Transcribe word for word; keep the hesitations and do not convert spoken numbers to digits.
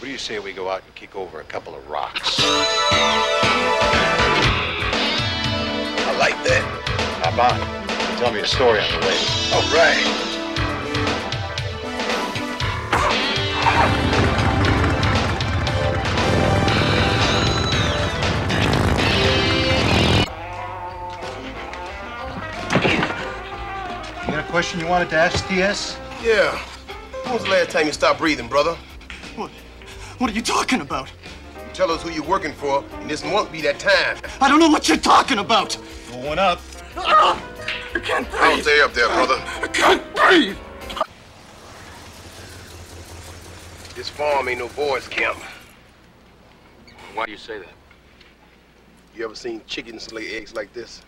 What do you say we go out and kick over a couple of rocks? I like that. Hop on. Tell me a story on the way. All right. Question you wanted to ask T S? Yeah. When was the last time you stopped breathing, brother? What? What are you talking about? You tell us who you're working for, and this won't be that time. I don't know what you're talking about. Going up. Uh, I can't breathe. Don't stay up there, brother. Uh, I can't breathe. This farm ain't no boys' camp. Why do you say that? You ever seen chickens lay eggs like this?